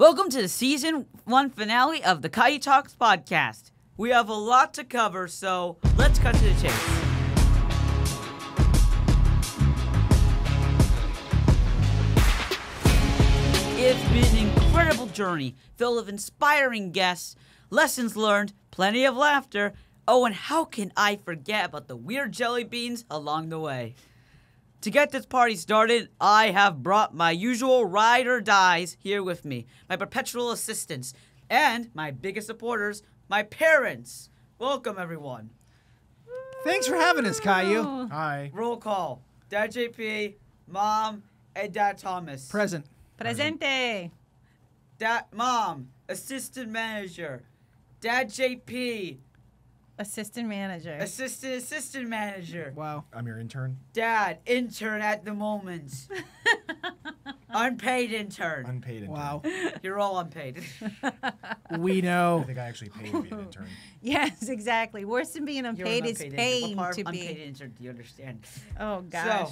Welcome to the season 1 finale of the Caio Talks podcast. We have a lot to cover, so let's cut to the chase. It's been an incredible journey full of inspiring guests, lessons learned, plenty of laughter. Oh, and how can I forget about the weird jelly beans along the way? To get this party started, I have brought my usual ride or dies here with me, my perpetual assistants, and my biggest supporters, my parents. Welcome, everyone. Thanks for having us, Caillou. Hi. Roll call. Dad JP, Mom, and Dad Thomas. Present. Presente. Dad Mom, Assistant Manager. Dad JP. Assistant manager. Assistant manager. Wow. I'm your intern. Dad, intern at the moment. Unpaid intern. Unpaid intern. Wow. You're all unpaid. We know. I think I actually paid to be an intern. Yes, exactly. Worse than being unpaid is paying to be. Unpaid intern, do you understand? Oh, gosh.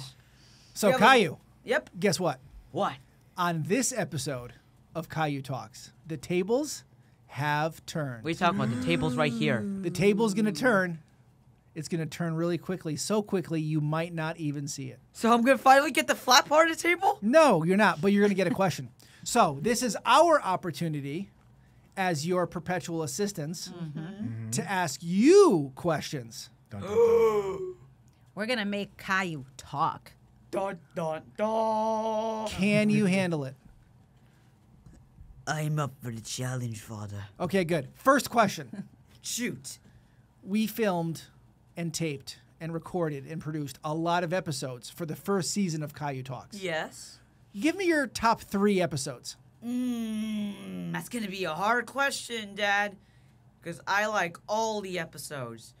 So Caillou. Yep. Guess what? What? On this episode of Caillou Talks, the tables have turned. What are you talking about? The table's right here. The table's going to turn. It's going to turn really quickly. So quickly, you might not even see it. So I'm going to finally get the flat part of the table? No, you're not, but you're going to get a question. So this is our opportunity as your perpetual assistants to ask you questions. Dun, dun, dun. We're going to make Caillou talk. Dun, dun, dun. Can you handle it? I'm up for the challenge, Father. Okay, good. First question. Shoot. We filmed and taped and recorded and produced a lot of episodes for the first season of Caillou Talks. Yes. Give me your top 3 episodes. That's going to be a hard question, Dad, because I like all the episodes.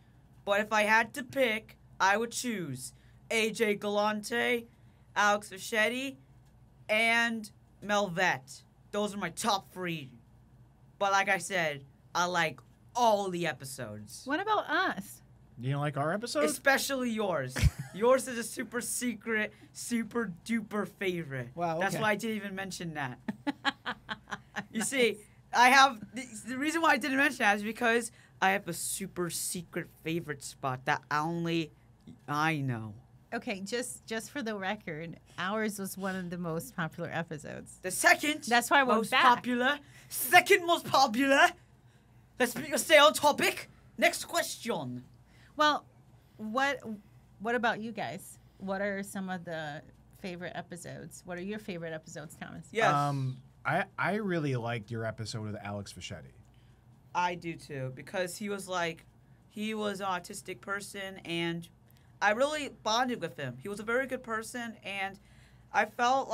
But if I had to pick, I would choose AJ Galante, Alex Vachetti, and Melvett. Those are my top 3. But like I said, I like all the episodes. What about us? You don't like our episodes? Especially yours. Yours is a super secret, super duper favorite. Wow, okay. That's why I didn't even mention that. You nice. See, I have... The reason why I didn't mention that is because I have a super secret favorite spot that only I know. Okay, just for the record, ours was one of the most popular episodes. The second that's why we're most back. Popular. Second most popular. Let's stay on topic. Next question. Well, what about you guys? What are some of the favorite episodes? What are your favorite episodes, Thomas? Yes. I really liked your episode with Alex Fischetti. I do too, because he was an autistic person and I really bonded with him. He was a very good person, and I felt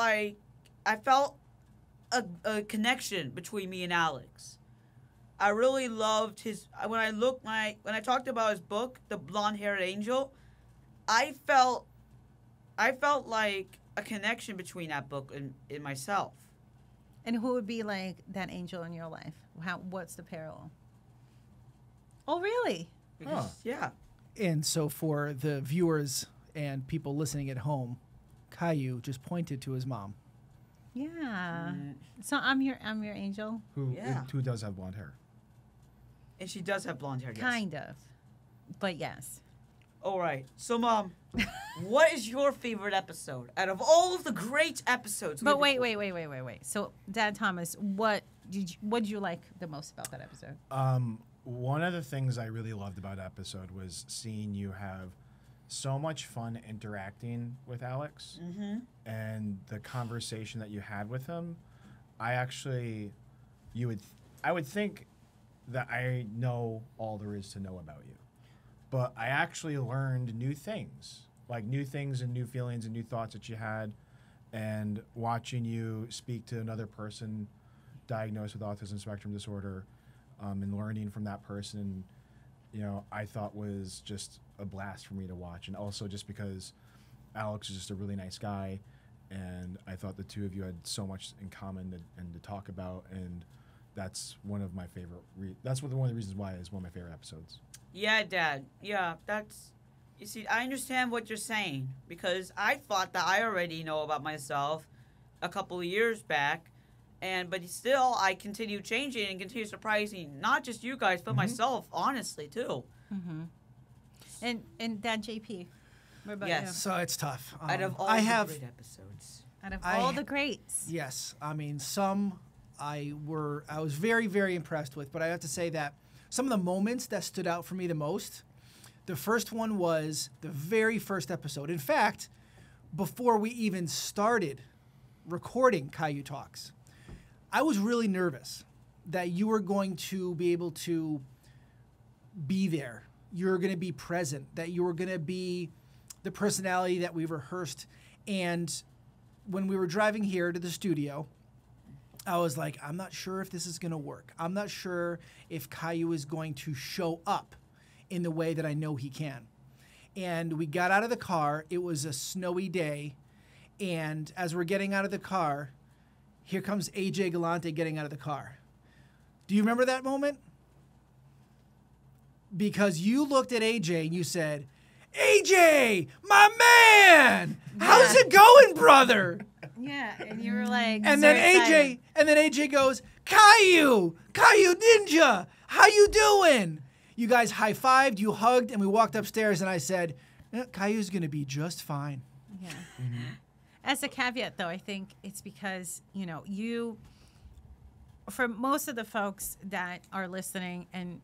a connection between me and Alex. I really loved his. When I talked about his book, The Blonde-Haired Angel, I felt like a connection between that book and myself. And who would be like that angel in your life? What's the parallel? Oh, really? Because, yeah. And so for the viewers and people listening at home, Caillou just pointed to his mom. Yeah. So I'm your angel. Who does have blonde hair. And she does have blonde hair, yes. Kind of. But yes. All right. So, Mom, what is your favorite episode out of all of the great episodes? But wait. So, Dad Thomas, what did you like the most about that episode? One of the things I really loved about that episode was seeing you have so much fun interacting with Alex and the conversation that you had with him. I would think that I know all there is to know about you, but I actually learned new things, and new feelings and new thoughts that you had, and watching you speak to another person diagnosed with autism spectrum disorder. And learning from that person, you know, I thought was just a blast for me to watch. And also just because Alex is just a really nice guy, and I thought the two of you had so much in common to talk about, and that's one of my favorite. One of the reasons why it's one of my favorite episodes. Yeah, Dad. Yeah, that's. You see, I understand what you're saying because I thought that I already know about myself a couple of years back, But still, I continue changing and continue surprising not just you guys, but myself, honestly, too. And that JP. Yes. You? So it's tough. Out of all the great episodes. Out of all the greats. Yes. I mean, some I was very, very impressed with, but I have to say that some of the moments that stood out for me the most, the first one was the very first episode. In fact, before we even started recording Caillou Talks, I was really nervous that you were going to be able to be there. You're going to be present, that you were going to be the personality that we rehearsed. And when we were driving here to the studio, I was like, I'm not sure if this is going to work. I'm not sure if Caillou is going to show up in the way that I know he can. And we got out of the car. It was a snowy day. And as we're getting out of the car, here comes AJ Galante getting out of the car. Do you remember that moment? Because you looked at AJ and you said, AJ, my man, how's it going, brother? Yeah, and you were like, and then AJ, goes, Caillou, Caillou Ninja, how you doing? You guys high-fived, you hugged, and we walked upstairs, and I said, Caillou's going to be just fine. Yeah. As a caveat, though, I think it's because, you know, for most of the folks that are listening and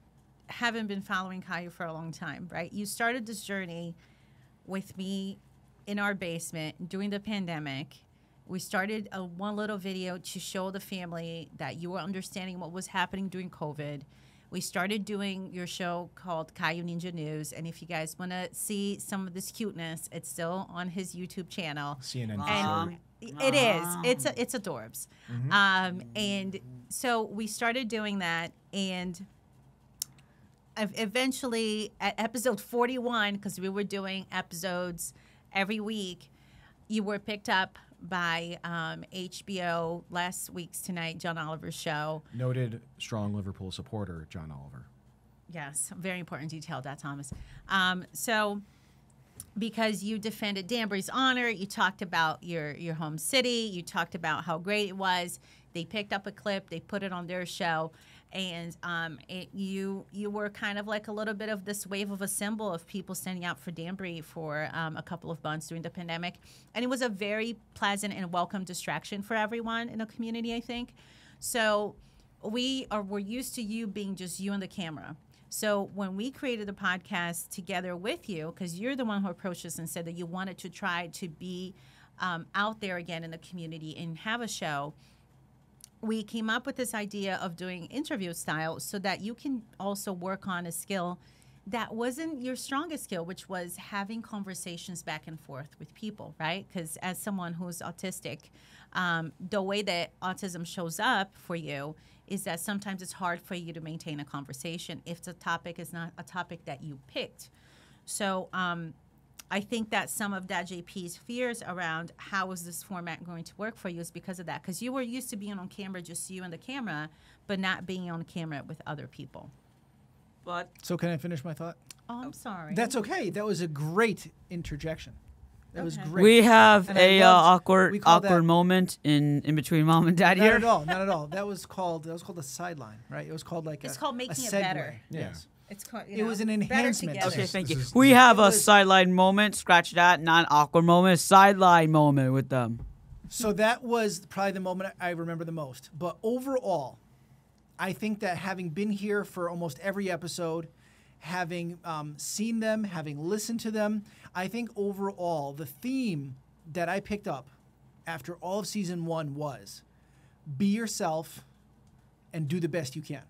haven't been following Caillou for a long time, right? You started this journey with me in our basement during the pandemic. We started one little video to show the family that you were understanding what was happening during COVID. We started doing your show called Caillou Ninja News, and if you guys want to see some of this cuteness, it's still on his YouTube channel. CNN. And it is. It's adorbs. And so we started doing that, and eventually at episode 41, because we were doing episodes every week, you were picked up by HBO last week's Tonight, John Oliver's show. Noted strong Liverpool supporter, John Oliver. Yes, very important detail, that, Thomas. So because you defended Danbury's honor, you talked about your home city, you talked about how great it was. They picked up a clip, they put it on their show, and you were kind of like a little bit of this wave of a symbol of people standing out for Danbury for a couple of months during the pandemic. And it was a very pleasant and welcome distraction for everyone in the community, I think. So we're used to you being just you and the camera. So when we created the podcast together with you, because you're the one who approached us and said that you wanted to try to be out there again in the community and have a show, we came up with this idea of doing interview style so that you can also work on a skill that wasn't your strongest skill, which was having conversations back and forth with people, right? Because as someone who's autistic, the way that autism shows up for you is that sometimes it's hard for you to maintain a conversation if the topic is not a topic that you picked. So I think that some of that JP's fears around how is this format going to work for you is because of that. Because you were used to being on camera, just you and the camera, but not being on camera with other people. But so can I finish my thought? Oh, I'm sorry. That's okay. That was a great interjection. That was great. We have a awkward moment in between mom and dad here. Not at all. Not at all. That was called a sideline, right? It was called like it's called making it better. Yeah. Yes. It's called, you know, it was an enhancement. Okay, thank you. We have a sideline moment. Scratch that. Not awkward moment. Sideline moment with them. So that was probably the moment I remember the most. But overall, I think that having been here for almost every episode, having seen them, having listened to them, I think overall the theme that I picked up after all of season one was be yourself and do the best you can.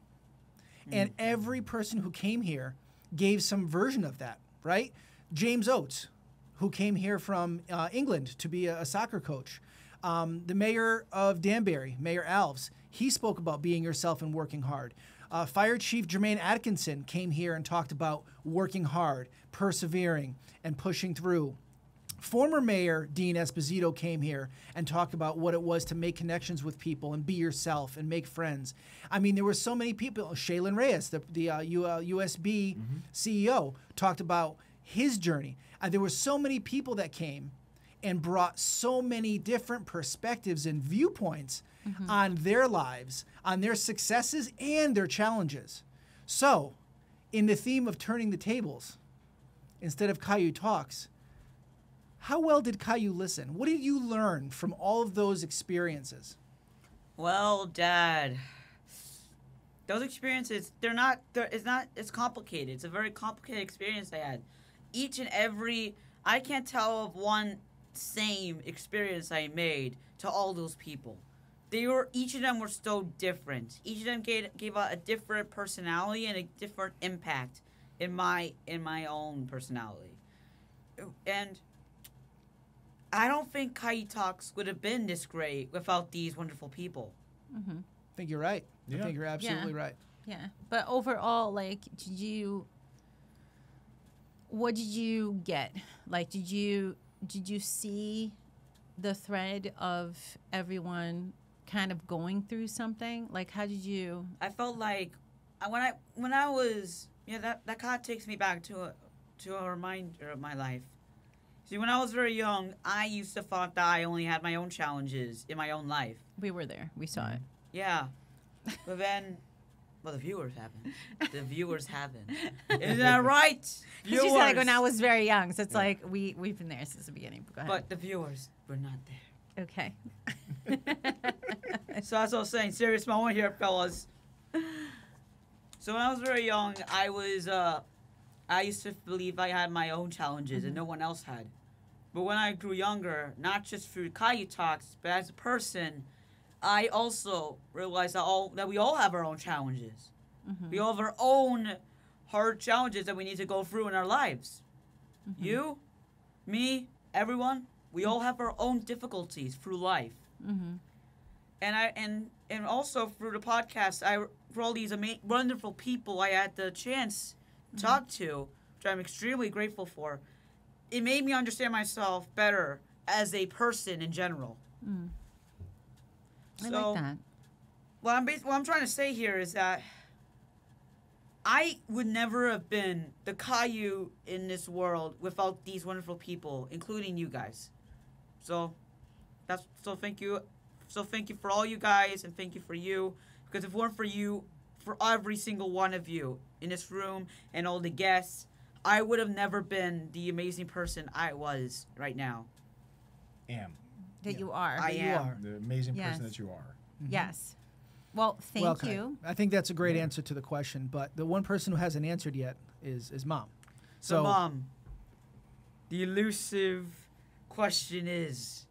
And every person who came here gave some version of that, right? James Oates, who came here from England to be a soccer coach. The mayor of Danbury, Mayor Alves, he spoke about being yourself and working hard. Fire Chief Jermaine Atkinson came here and talked about working hard, persevering, and pushing through. Former Mayor Dean Esposito came here and talked about what it was to make connections with people and be yourself and make friends. I mean, there were so many people. Shailen Reyes, the USB CEO, talked about his journey. There were so many people that came, and brought so many different perspectives and viewpoints on their lives, on their successes and their challenges. So, in the theme of turning the tables, instead of Caillou Talks, how well did Caillou listen? What did you learn from all of those experiences? Well, Dad, those experiences, it's complicated. It's a very complicated experience I had. Each and every, I can't tell of one same experience I made to all those people. They were, each of them were so different. Each of them gave out a different personality and a different impact in my own personality. And I don't think Caillou Talks would have been this great without these wonderful people. I think you're right. Yeah. I think you're absolutely right. Yeah. But overall, like, what did you get? Like, did you see the thread of everyone kind of going through something? Like, how did you? I felt like when I was, you know, that kind of takes me back to a reminder of my life. See, when I was very young, I used to thought that I only had my own challenges in my own life. We were there. We saw it. Yeah. But then, well, the viewers haven't. The viewers haven't. Isn't that right? Viewers. She said, like, when I was very young, so it's like we've been there since the beginning. Go ahead. But the viewers were not there. Okay. So that's what I was saying. Serious moment here, fellas. So when I was very young, I used to believe I had my own challenges and no one else had. But when I grew younger, not just through Caillou Talks, but as a person, I also realized that we all have our own challenges. We all have our own hard challenges that we need to go through in our lives. You, me, everyone, we all have our own difficulties through life. And also through the podcast, for all these amazing, wonderful people I had the chance to talk to, which I'm extremely grateful for, it made me understand myself better as a person in general. So, I like that. What I'm trying to say here is that I would never have been the Caillou in this world without these wonderful people, including you guys. So thank you. So thank you for all you guys, and thank you for you, because if it weren't for you, for every single one of you in this room and all the guests, I would have never been the amazing person I was right now. That you are. The amazing person that you are. Well, thank you. I think that's a great answer to the question, but the one person who hasn't answered yet is Mom. So, Mom, the elusive question is,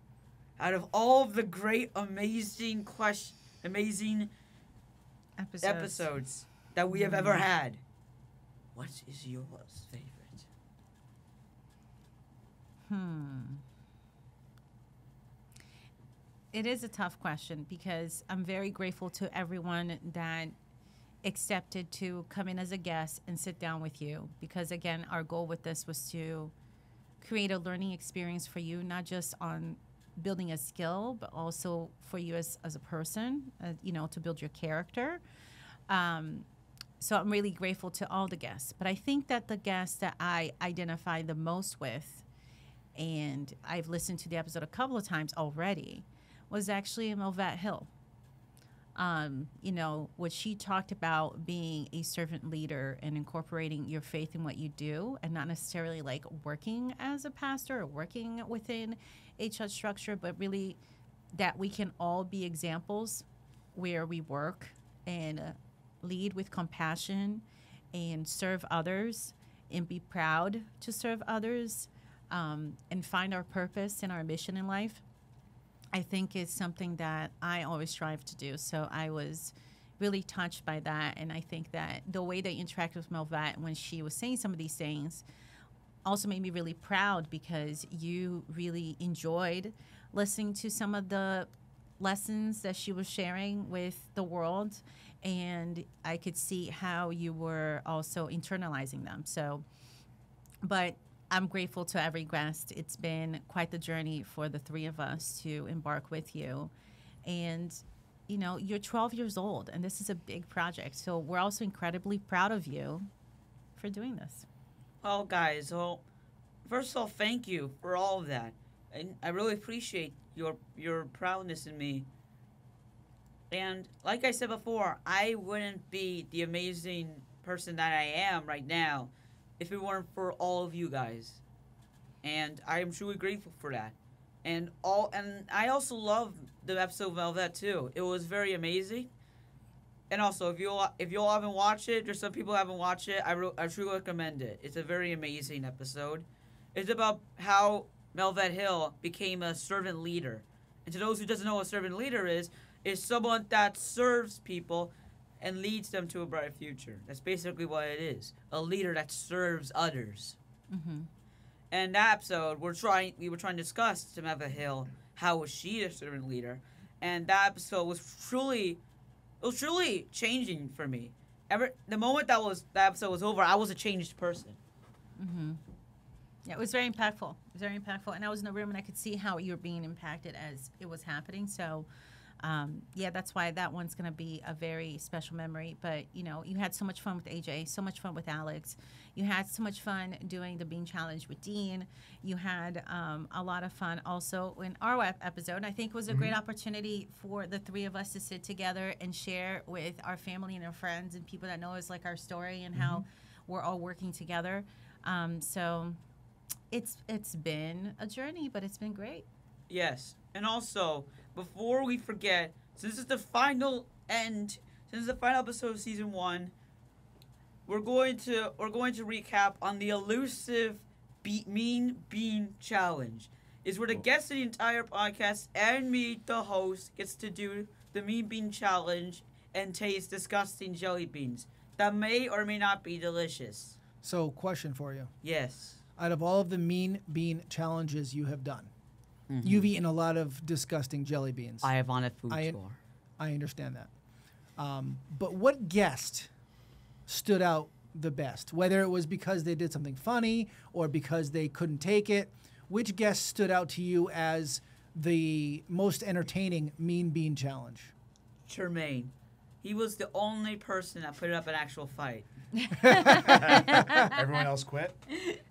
out of all of the great, amazing episodes that we have ever had, what is your favorite? It is a tough question, because I'm very grateful to everyone that accepted to come in as a guest and sit down with you, because again, our goal with this was to create a learning experience for you, not just on building a skill, but also for you as a person, you know, to build your character. So I'm really grateful to all the guests, but I think that the guests that I identify the most with, and I've listened to the episode a couple of times already, was actually Melvett Hill. You know, what she talked about being a servant leader and incorporating your faith in what you do, and not necessarily like working as a pastor or working within a church structure, but really that we can all be examples where we work and lead with compassion and serve others and be proud to serve others, and find our purpose and our mission in life. I think it's something that I always strive to do. So I was really touched by that. And I think that the way they interacted with Melvett when she was saying some of these things also made me really proud, because you really enjoyed listening to some of the lessons that she was sharing with the world. And I could see how you were also internalizing them. So, but I'm grateful to every guest. It's been quite the journey for the three of us to embark with you. And, you know, you're 12 years old, and this is a big project. So we're also incredibly proud of you for doing this. Well, guys, well, first of all, thank you for all of that. And I really appreciate your proudness in me. And like I said before, I wouldn't be the amazing person that I am right now if it weren't for all of you guys. And I am truly grateful for that. And I also love the episode of Melvett too. It was very amazing. And also, if you all haven't watched it, there's some people who haven't watched it. I truly recommend it. It's a very amazing episode. It's about how Melvett Hill became a servant leader. And to those who doesn't know what a servant leader is someone that serves people and leads them to a brighter future. That's basically what it is. A leader that serves others. Mm-hmm. And that episode, we were trying to discuss to Melvett Hill, how was she a servant leader? And that episode was truly changing for me. The moment that episode was over, I was a changed person. Mm-hmm. Yeah, it was very impactful. It was very impactful. And I was in the room and I could see how you were being impacted as it was happening. So, yeah, that's why that one's going to be a very special memory. But, you know, you had so much fun with AJ, so much fun with Alex. You had so much fun doing the Bean Challenge with Dean. You had a lot of fun also in our episode. I think it was a great opportunity for the three of us to sit together and share with our family and our friends and people that know us, like, our story and how we're all working together. So it's been a journey, but it's been great. Yes. And also, before we forget, since it's the final end, since the final episode of season 1, we're going to recap on the elusive Mean Bean Challenge. It's where the guests of the entire podcast and me, the host, gets to do the Mean Bean Challenge and taste disgusting jelly beans that may or may not be delicious. So, question for you. Yes. Out of all of the Mean Bean Challenges you have done, you've eaten a lot of disgusting jelly beans. I have on a food store. I understand that. But what guest stood out the best? Whether it was because they did something funny or because they couldn't take it, which guest stood out to you as the most entertaining Mean Bean Challenge? Jermaine. He was the only person that put up an actual fight. Everyone else quit?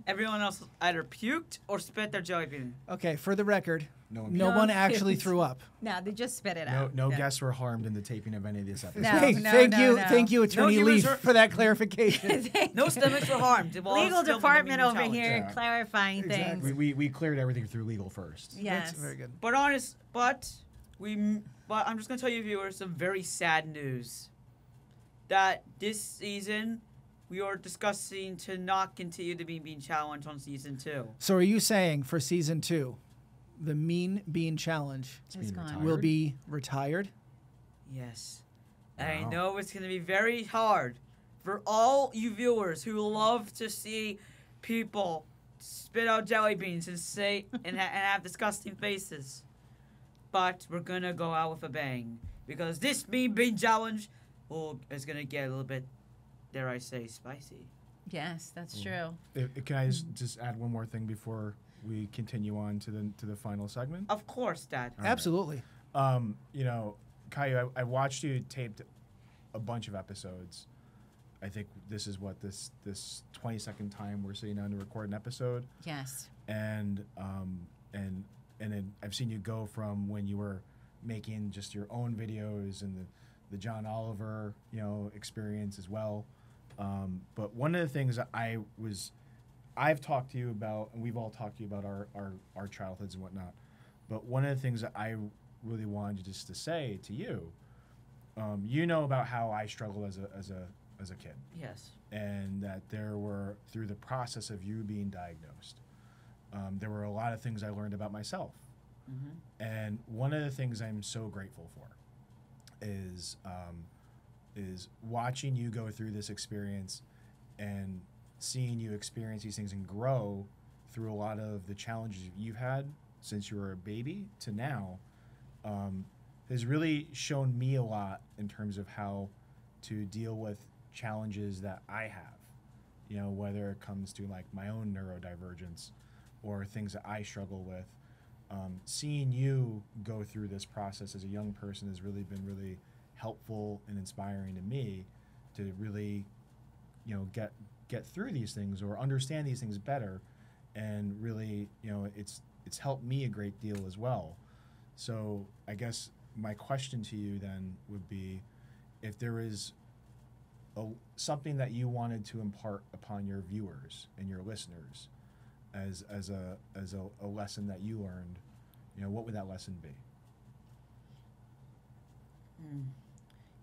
Everyone else either puked or spit their jelly bean. Okay, for the record, no one actually threw up. No, they just spit it out. No guests were harmed in the taping of any of this episode. Thank you, Attorney Leaf, for that clarification. No stomachs were harmed. Legal department over here clarifying things. We cleared everything through legal first. Yes. That's very good. But I'm just going to tell you, viewers, some very sad news. That this season, we are discussing to not continue the Mean Bean Challenge on season 2. So are you saying for season 2, the Mean Bean Challenge will be retired? Yes. Wow. I know it's going to be very hard for all you viewers who love to see people spit out jelly beans and say and have disgusting faces. But we're going to go out with a bang. Because this Mean Bean Challenge is going to get a little bit, dare I say, spicy. Yes, that's true. Can I just add one more thing before we continue on to the final segment? Of course, Dad. All absolutely. Right. You know, Caillou, I watched you taped a bunch of episodes. I think this is what this 22nd time we're sitting down to record an episode. Yes. And then I've seen you go from when you were making just your own videos and the John Oliver, you know, experience as well. But one of the things that I've talked to you about, and we've all talked to you about our childhoods and whatnot. But one of the things that I really wanted just to say to you, you know about how I struggled as a kid. Yes. And that there were, through the process of you being diagnosed, there were a lot of things I learned about myself. Mm-hmm. And one of the things I'm so grateful for is watching you go through this experience and seeing you experience these things and grow through a lot of the challenges you've had since you were a baby to now, has really shown me a lot in terms of how to deal with challenges that I have. You know, whether it comes to like my own neurodivergence or things that I struggle with. Seeing you go through this process as a young person has really been really helpful and inspiring to me to really, you know, get through these things or understand these things better, and really, you know, it's it's helped me a great deal as well. So I guess my question to you then would be, if there is something that you wanted to impart upon your viewers and your listeners as a lesson that you learned, you know, what would that lesson be?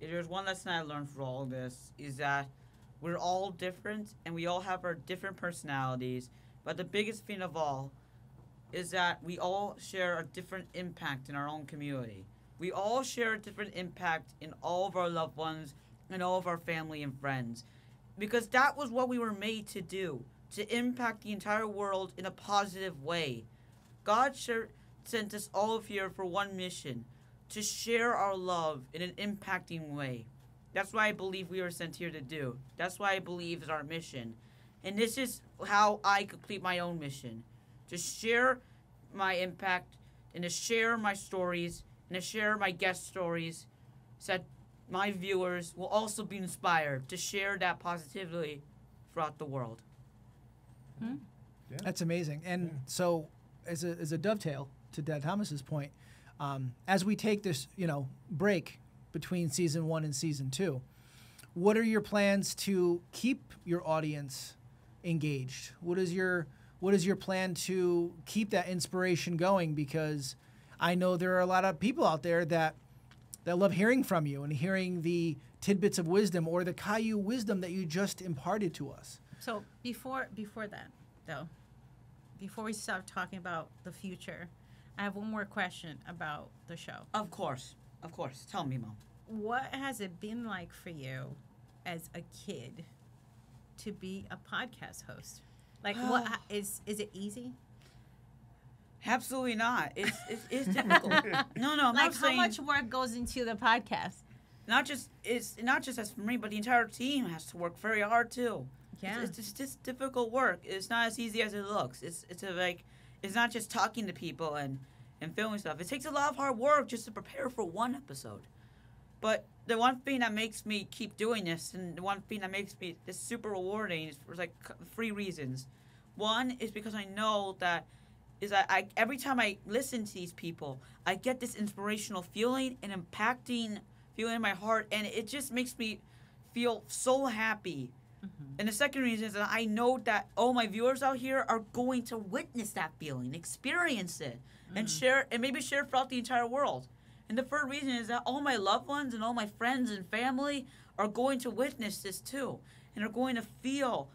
If there's one lesson I learned from all this, is that we're all different and we all have our different personalities. But the biggest thing of all is that we all share a different impact in our own community. We all share a different impact in all of our loved ones and all of our family and friends. Because that was what we were made to do, to impact the entire world in a positive way. God sent us all here for one mission, to share our love in an impacting way. That's what I believe we were sent here to do. That's what I believe is our mission. And this is how I complete my own mission, to share my impact and to share my stories and to share my guest stories so that my viewers will also be inspired to share that positively throughout the world. Hmm. Yeah. That's amazing. And so as a dovetail to Dad Thomas's point, as we take this, you know, break between season one and season two, what are your plans to keep your audience engaged? What is your plan to keep that inspiration going? Because I know there are a lot of people out there that love hearing from you and hearing the tidbits of wisdom or the Caillou wisdom that you just imparted to us. So before that, though, before we stop talking about the future, I have one more question about the show. Of course. Tell me, Mom. What has it been like for you as a kid to be a podcast host? Like, what is it easy? Absolutely not. It's difficult. No. Like, how much work goes into the podcast? Not just as for me, but the entire team has to work very hard too. Yeah. It's just difficult work. It's not as easy as it looks. It's not just talking to people and filming stuff. It takes a lot of hard work just to prepare for one episode. But the one thing that makes me keep doing this, and the one thing that makes me this super rewarding, is for like 3 reasons. One is because I know that I every time I listen to these people, I get this inspirational feeling and impacting feeling in my heart, and it just makes me feel so happy. Mm-hmm. And the second reason is that I know that all my viewers out here are going to witness that feeling, experience it, mm-hmm. and share, and maybe share throughout the entire world. And the third reason is that all my loved ones and all my friends and family are going to witness this too, and are going to feel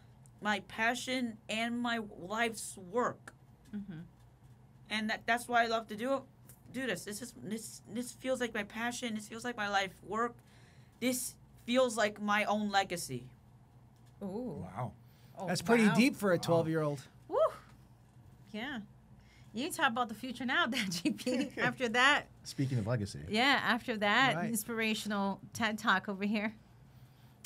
my passion and my life's work. Mm-hmm. And that's why I love to do this. This feels like my passion. This feels like my life work. This feels like my own legacy. Ooh. Wow. Oh, that's pretty deep for a 12-year-old. Woo. Yeah. You can talk about the future now, then, JP. After that. Speaking of legacy. Yeah, after that, right. Inspirational TED Talk over here.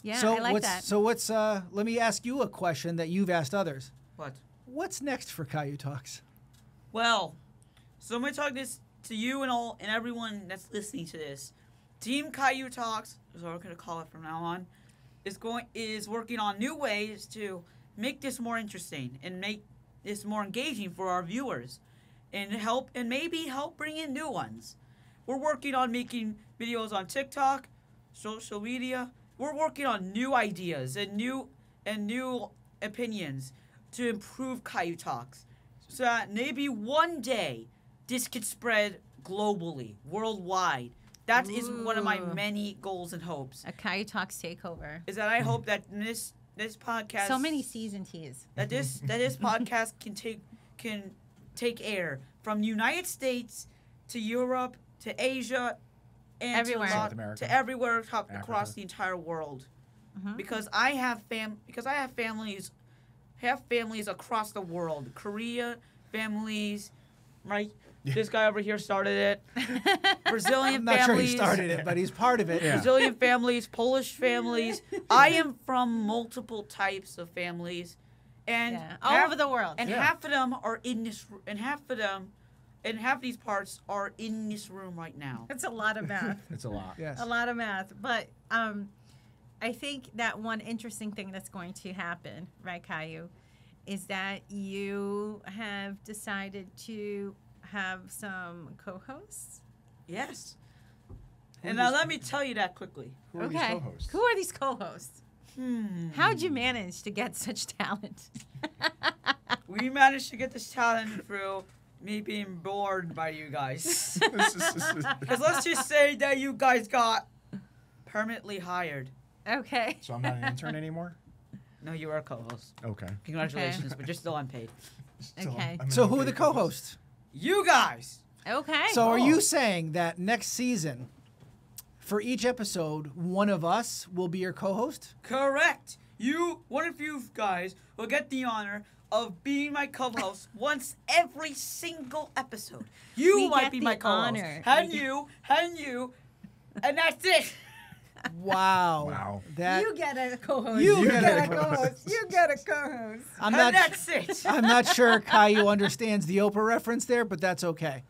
Yeah, so I like that. So what's, let me ask you a question that you've asked others. What? What's next for Caillou Talks? Well, so I'm going to talk this to you and everyone that's listening to this. Team Caillou Talks, is what we're going to call it from now on, is working on new ways to make this more interesting and make this more engaging for our viewers, and maybe help bring in new ones. We're working on making videos on TikTok, social media. We're working on new ideas and new opinions to improve Caillou Talks, so that maybe one day this could spread globally, worldwide. That is one of my many goals and hopes. A Caillou Talks takeover. Is that I hope that this podcast. So many season T's. That this podcast can take air from the United States to Europe to Asia and everywhere. to everywhere across the entire world. Mm-hmm. Because I have families across the world. Korea families, right? This guy over here started it. Brazilian families. I'm not sure he started it, but he's part of it. Yeah. Brazilian families, Polish families. I am from multiple types of families, and all over the world. And half of them are in this, and half of these parts are in this room right now. That's a lot of math. It's a lot. Yes. A lot of math. But I think that one interesting thing that's going to happen, right, Caillou, is that you have decided to have some co-hosts? Yes. And now let me tell you that quickly. Who are these co-hosts? Who are these co-hosts? How'd you manage to get such talent? We managed to get this talent through me being bored by you guys. Because let's just say that you guys got permanently hired. Okay. So I'm not an intern anymore? No, you are a co-host. Okay. Congratulations, but you're still unpaid. Still okay. So who are the co-hosts? You guys. Okay. So are you saying that next season, for each episode, one of us will be your co-host? Correct. One of you guys will get the honor of being my co-host once every single episode. You might be my co-host. And you, and that's it. Wow. Wow. You get a co-host. You get a co-host. You get a co-host. That's it. I'm not sure Caillou understands the Oprah reference there, but that's okay.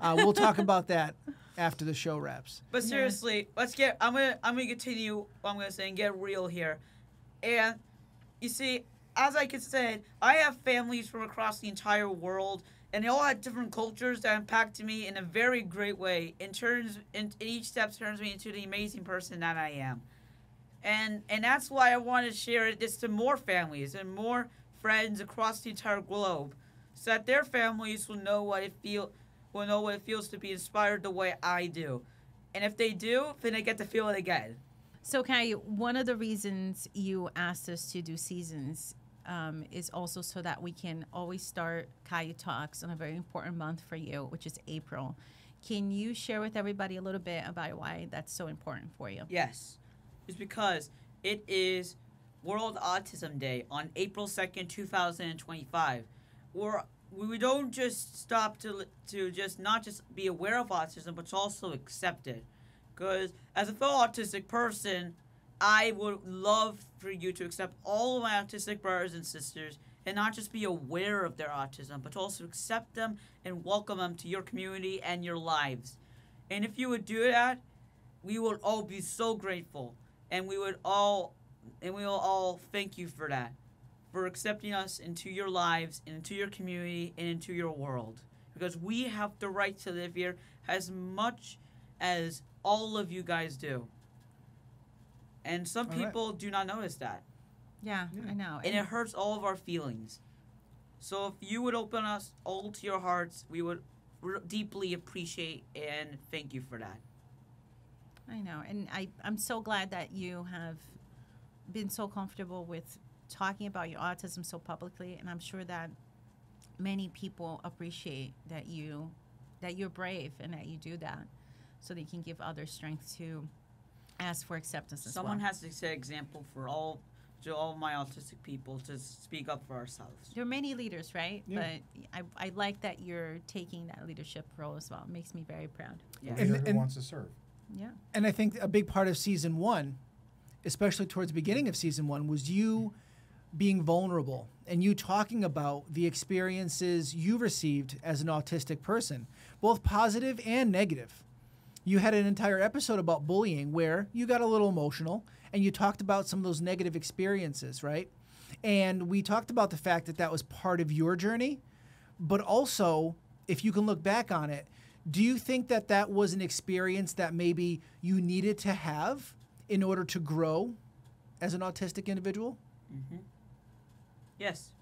We'll talk about that after the show wraps. But seriously, let's get. I'm gonna continue what I'm gonna say and get real here. And you see, as I said, I have families from across the entire world, and they all had different cultures that impacted me in a very great way. And each step turns me into the amazing person that I am. And that's why I want to share this to more families and more friends across the entire globe, so that their families will know what it feels to be inspired the way I do. And if they do, then they get to feel it again. So, Caillou, one of the reasons you asked us to do seasons is also so that we can always start Caillou Talks on a very important month for you, which is April. Can you share with everybody a little bit about why that's so important for you? Yes. It's because it is World Autism Day on April 2nd, 2025. We don't just stop to just not just be aware of autism, but also accept it. Because as a fellow autistic person, I would love for you to accept all of my autistic brothers and sisters, and not just be aware of their autism, but also accept them and welcome them to your community and your lives. And if you would do that, we will all be so grateful, and we will all thank you for that. For accepting us into your lives, and into your community, and into your world. Because we have the right to live here as much as all of you guys do. And some people do not notice that. Yeah, I know. And it hurts all of our feelings. So if you would open us all to your hearts, we would deeply appreciate and thank you for that. I know. And I'm so glad that you have been so comfortable with talking about your autism so publicly, and I'm sure that many people appreciate that you're brave and that you do that, so they can give others strength to ask for acceptance as well. Someone has to set example for all my autistic people to speak up for ourselves. There are many leaders, right? Yeah. But I like that you're taking that leadership role as well. It makes me very proud. Yeah. And who wants to serve. Yeah. And I think a big part of season one, especially towards the beginning of season one, was you being vulnerable and you talking about the experiences you received as an autistic person, both positive and negative. You had an entire episode about bullying where you got a little emotional and you talked about some of those negative experiences, right? And we talked about the fact that that was part of your journey, but also, if you can look back on it, do you think that that was an experience that maybe you needed to have in order to grow as an autistic individual? Mm-hmm. Yes.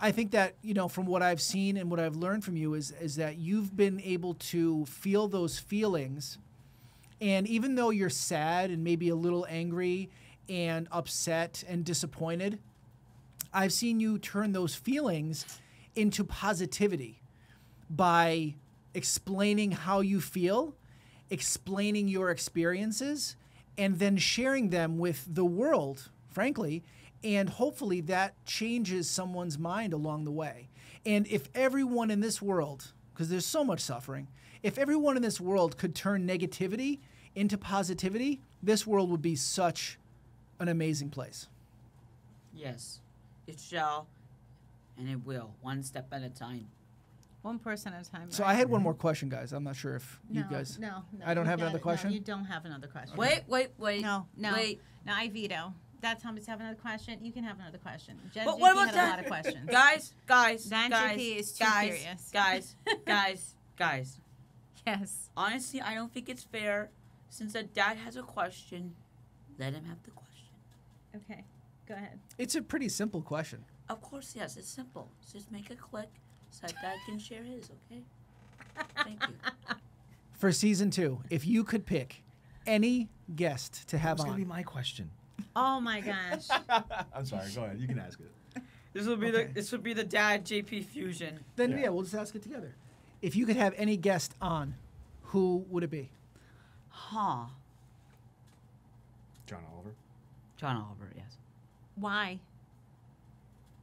I think that, you know, from what I've seen and what I've learned from you is that you've been able to feel those feelings. And even though you're sad and maybe a little angry and upset and disappointed, I've seen you turn those feelings into positivity by explaining how you feel, explaining your experiences, and then sharing them with the world, frankly, and hopefully that changes someone's mind along the way. And if everyone in this world, because there's so much suffering, if everyone in this world could turn negativity into positivity, this world would be such an amazing place. Yes, it shall, and it will, one step at a time. One person at a time. So right? I had one more question, guys. I'm not sure if you guys... No, no. I don't have another question? No, you don't have another question. Wait, wait, wait. No, no. Wait. No, I veto. that Thomas have another question? You can have another question. But what about that? A lot of questions. Guys. Yes. Honestly, I don't think it's fair. Since the dad has a question, let him have the question. Okay. Go ahead. It's a pretty simple question. Of course, yes. It's simple. So just make a click so that dad can share his, okay? Thank you. For season 2, if you could pick any guest to have on. It's going to be my question. Oh, my gosh. I'm sorry. Go ahead. You can ask it. This would be the dad JP fusion. Then, yeah, we'll just ask it together. If you could have any guest on, who would it be? Huh. John Oliver. John Oliver, yes. Why?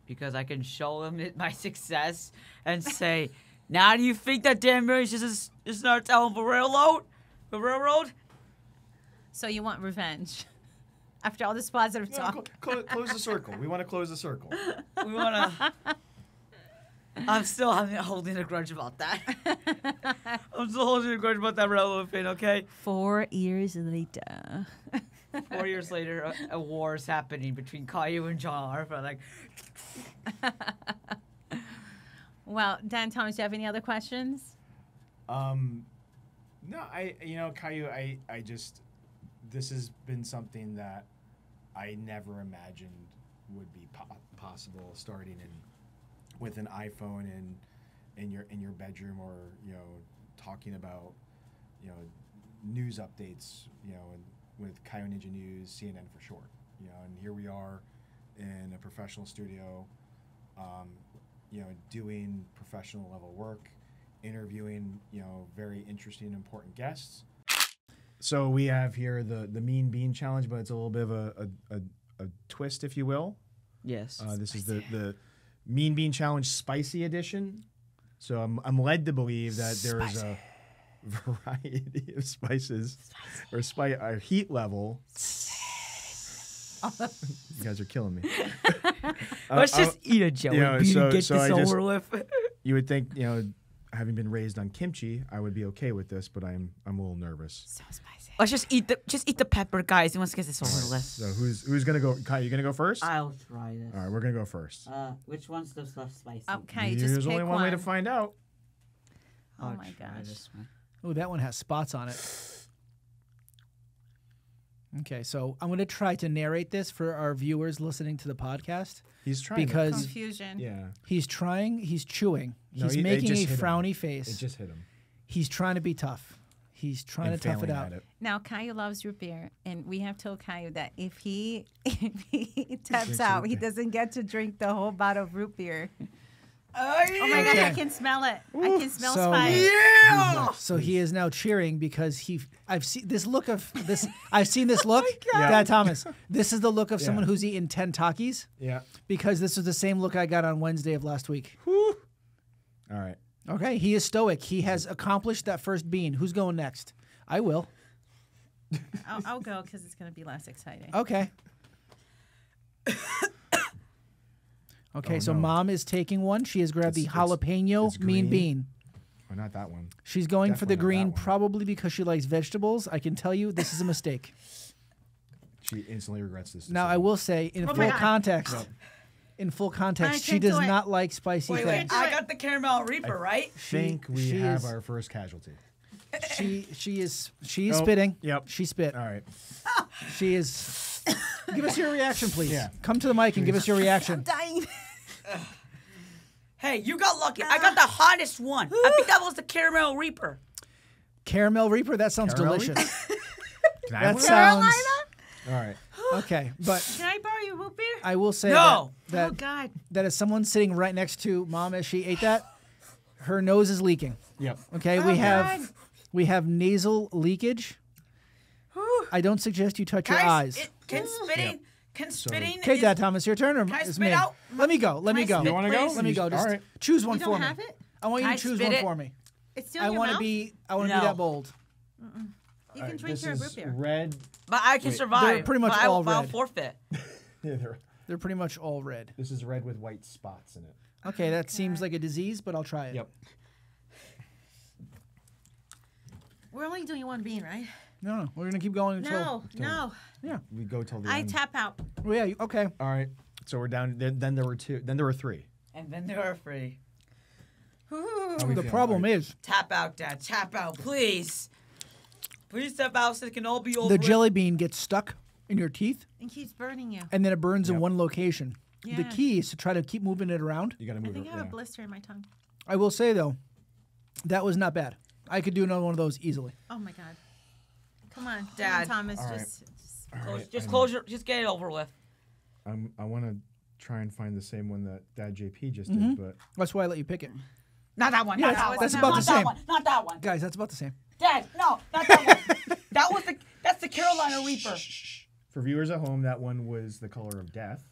Because I can show him my success and say, now do you think that Danbury is not telling for railroad? The railroad? So you want revenge. After all this positive talk. Close the circle. We want to close the circle. We want to... I'm still holding a grudge about that. I'm still holding a grudge about that railroad thing, okay? 4 years later. 4 years later, a war is happening between Caillou and John Oliver. Like, well, Dan, Thomas, do you have any other questions? No, Caillou, I just, this has been something that I never imagined would be possible, starting in with an iPhone in your bedroom, or talking about news updates, and with Caio Ninja News, CNN for short, and here we are in a professional studio, doing professional level work, interviewing very interesting and important guests. So we have here the Mean Bean Challenge, but it's a little bit of a twist, if you will. Yes. This is the Mean Bean Challenge Spicy Edition. So I'm led to believe that there is a variety of spices or heat level. You guys are killing me. Let's just eat a jelly bean and get this over with. You would think, having been raised on kimchi, I would be okay with this, but I'm a little nervous. So spicy. Let's just eat the pepper, guys. Who wants to get this over with? So who's gonna go? Kai, you gonna go first? I'll try this. All right, we're gonna go first. Which one's the less spicy? Okay, there's only one way to find out. Oh my gosh! Oh, that one has spots on it. Okay, so I'm gonna try to narrate this for our viewers listening to the podcast. He's trying because confusion. Yeah, he's trying. He's chewing. No, he's making a frowny face. It just hit him. He's trying to be tough. He's trying to tough it out. Now, Caillou loves root beer, and we have told Caillou that if he taps out, he doesn't get to drink the whole bottle of root beer. Oh my God! I can smell it. Ooh. I can smell spice. Yeah. So he is now cheering because I've seen this look of this. I've seen this look. Oh yeah. Dad Thomas. This is the look of someone who's eaten 10 Takis. Yeah. Because this was the same look I got on Wednesday of last week. Whew. All right. Okay. He is stoic. He has accomplished that first bean. Who's going next? I will. I'll go because it's going to be less exciting. Okay. Okay, so Mom is taking one. She has grabbed the jalapeno mean bean. Oh, not that one. She's going for the green, probably because she likes vegetables. I can tell you this is a mistake. She instantly regrets this. Now, I will say, in full context, she does not like spicy things. I got the caramel reaper, right? I think we have our first casualty. She is spitting. Yep. She spit. All right. She is. Give us your reaction, please. Yeah. Come to the mic and give us your reaction. I'm dying. Hey, you got lucky. I got the hottest one. I think that was the Caramel Reaper. Caramel Reaper? That sounds delicious. Can I have one? Carolina? All right. Okay, but... Can I borrow your root beer? I will say that... Oh, God. That is someone sitting right next to Mom as she ate that. Her nose is leaking. Yep. Okay, we have nasal leakage. I don't suggest you touch your eyes. Can spitting? Take that, Thomas. Your turn, or can I spit out? Let me go. You want to go? Let me go. Just all right. Choose one for me. Have it? I want you to choose one for me. It's still in your mouth? I want to be that bold. Mm-mm. You can drink your root beer. Red. But I can survive. They're pretty much all red. I'll forfeit. They're pretty much all red. This is red with white spots in it. Okay, that seems like a disease, but I'll try it. Yep. We're only doing one bean, right? No, we're gonna keep going until. No. Yeah, we go till the end. I tap out. Oh yeah. Okay. All right. So we're down. Then there were two. Then there were three. And then there are three. The problem is tap out, Dad. Tap out, please. Please tap out so it can all be over. The jelly bean gets stuck in your teeth. And keeps burning you. And then it burns in one location. Yeah. The key is to try to keep moving it around. You gotta move it. I think I have a blister in my tongue. I will say though, that was not bad. I could do another one of those easily. Oh my God. Come on, Dad. Come on, Thomas, right. Just get it over with. I want to try and find the same one that Dad JP just did, but that's why I let you pick it. Not that one. Yeah, not that one. Guys, that's about the same. Dad, no, not that one. That's the Carolina Reaper. For viewers at home, that one was the color of death.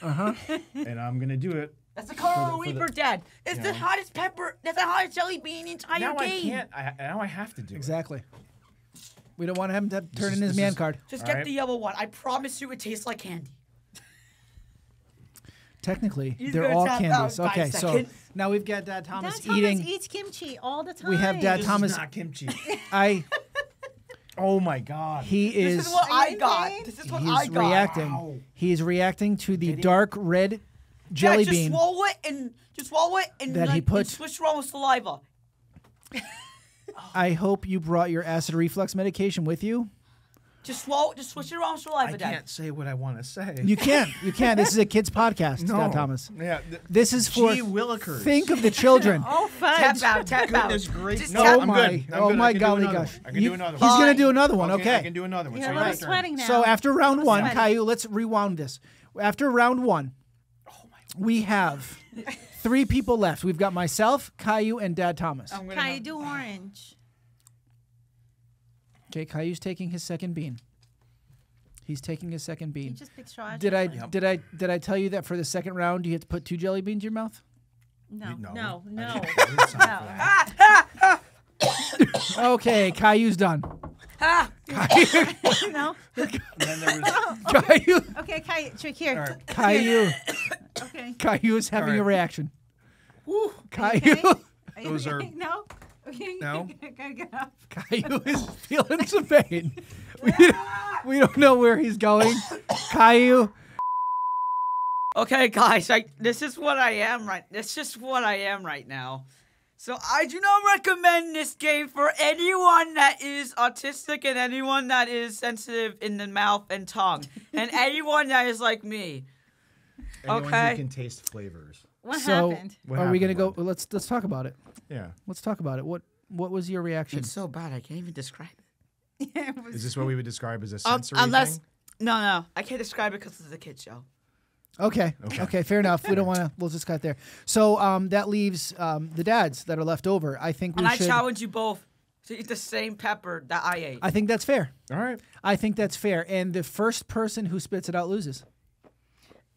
And I'm gonna do it. That's the color of Reaper, Dad. It's the hottest pepper. That's the hottest jelly bean in the entire game. Now I have to do it. Exactly. We don't want him to turn in his man card. Just get the yellow one. I promise you, it tastes like candy. Technically, they're all candies. Okay, so now we've got Dad Thomas eating. Dad Thomas eats kimchi all the time. We have Dad Thomas. This is not kimchi. Oh my God. He is. This is what I got. This is what I got. Reacting. Wow. He is reacting to the dark red jelly bean. Just swallow it and switch around with saliva. I hope you brought your acid reflux medication with you. Just switch it around with saliva, Dad. I can't say what I want to say. You can. You can. This is a kid's podcast, Dad Thomas. Yeah. This is for think of the children. Oh, fudge. Tap out. Goodness gracious. No, I'm good. Golly gosh. I can do another one. He's going to do another one, okay? I can do another one. Yeah, I'm sweating now. So after round one, Caillou, let's rewound this. After round one, we have three people left. We've got myself, Caillou, and Dad Thomas. Caillou, do orange. Okay, Caillou's taking his second bean. He's taking his second bean. You just picked straw. Did I tell you that for the second round you have to put two jelly beans in your mouth? No. Okay, Caillou's done. No. Caillou. Okay, Caillou. Trick here. Right. Caillou. Okay. Caillou is having a reaction. Ooh. Caillou. Okay? Those are no. No. Caillou is feeling some pain. We don't know where he's going. Caillou. Okay, guys, this is what I am right. That's just what I am right now. So I do not recommend this game for anyone that is autistic and anyone that is sensitive in the mouth and tongue and anyone that is like me. Anyone who can taste flavors. What happened? Are we gonna go? Let's talk about it. Yeah. Let's talk about it. What was your reaction? It's so bad I can't even describe it. Yeah, it was. Is this what we would describe as a sensory thing? No, I can't describe it because it's a kid show. Okay, fair enough. We don't want to. We'll just cut there. So that leaves the dads that are left over. I think we should. I challenge you both to eat the same pepper that I ate. I think that's fair. All right. I think that's fair. And the first person who spits it out loses.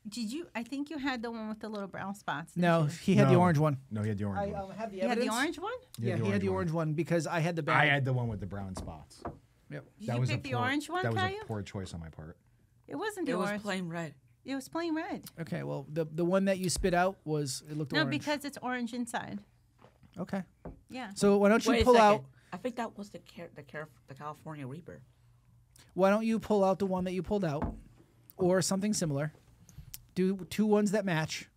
Did you? I think you had the one with the little brown spots. No, he had the orange one. No, he had the orange one. You had the orange one? Yeah, he had the orange one because I had the bad one. I had the one with the brown spots. Yep. You picked the orange one, Caillou? That was a poor choice on my part. It wasn't the orange. It was plain red. It was plain red. Okay, well, the one that you spit out looked orange. No, because it's orange inside. Okay. Yeah. So why don't you pull out? I think that was the California Reaper. Why don't you pull out the one that you pulled out or something similar? Do two ones that match.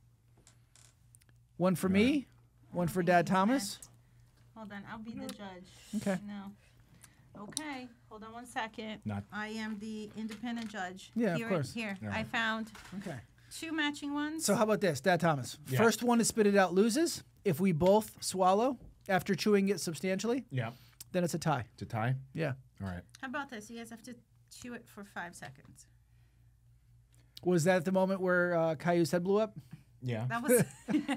One for me, one for Dad Thomas. Hold on, I'll be the judge. Okay. No. Okay, hold on one second. I am the independent judge. Yeah, of course. Here, I found two matching ones. So how about this, Dad Thomas? Yeah. First one to spit it out loses. If we both swallow after chewing it substantially, then it's a tie. It's a tie? Yeah. All right. How about this? You guys have to chew it for 5 seconds. Was that the moment where Caillou's head blew up? Yeah. That was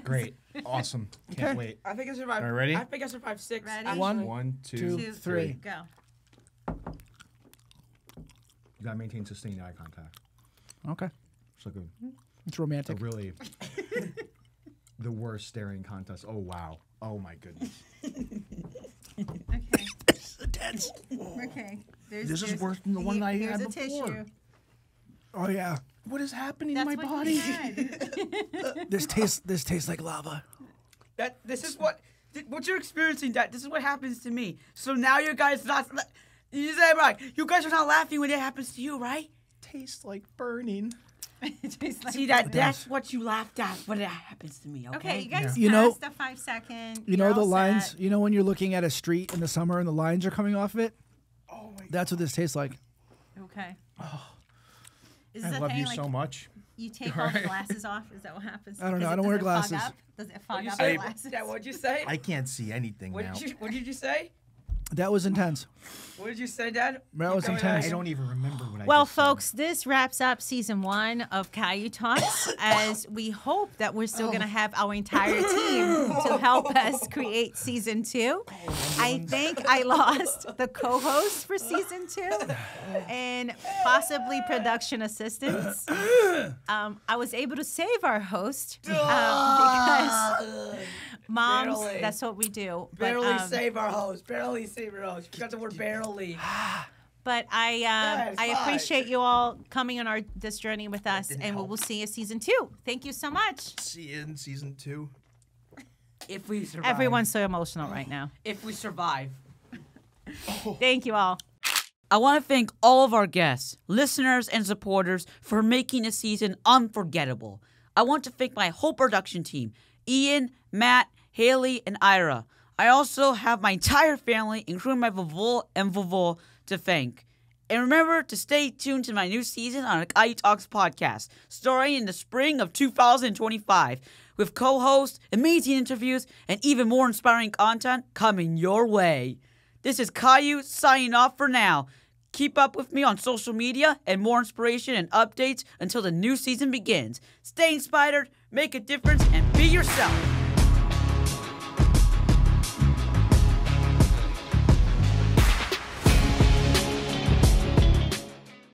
great. Awesome. Can't wait. I think I survived. All right, ready? I think I survived 6. Ready? One, two, three. Go. You gotta maintain sustained eye contact. Okay. So good. It's romantic. So really, the worst staring contest. Oh wow. Oh my goodness. Okay. This is intense. Okay. This is worse than the one that I had before. Tissue. Oh yeah. What is happening in my body? This tastes like lava. This is what you're experiencing. This is what happens to me. So now you guys You said it right. You guys are not laughing when it happens to you, right? Tastes like burning. See, that's what you laughed at when it happens to me, okay? Okay, you guys passed the 5-second. You know the lines? You know when you're looking at a street in the summer and the lines are coming off of it? Oh, my God. That's what this tastes like. Okay. Oh. I love you so much. You take all the glasses off? Is that what happens? I don't know. I don't wear glasses. Does it fog up your glasses? Is that what you say? I can't see anything now. What did you say? That was intense. What did you say, Dad? That was intense. I don't even remember what I said. Well, folks, this wraps up season 1 of Caillou Talks, as we hope that we're still going to have our entire team to help us create season 2. I think I lost the co-host for season 2 and possibly production assistants. I was able to save our host because... Moms, barely. That's what we do. Barely save our host. Barely save our host. You got the word barely. But I appreciate you all coming on this journey with us, and we will see you season 2. Thank you so much. See you in season 2. If we survive. Everyone's so emotional right now. If we survive. Thank you all. I want to thank all of our guests, listeners, and supporters for making this season unforgettable. I want to thank my whole production team, Ian, Matt, Haley, and Ira. I also have my entire family, including my Vavol and Vavol, to thank. And remember to stay tuned to my new season on Caillou Talks podcast, starting in the spring of 2025, with co-hosts, amazing interviews, and even more inspiring content coming your way. This is Caillou signing off for now. Keep up with me on social media and more inspiration and updates until the new season begins. Stay inspired, make a difference, and be yourself.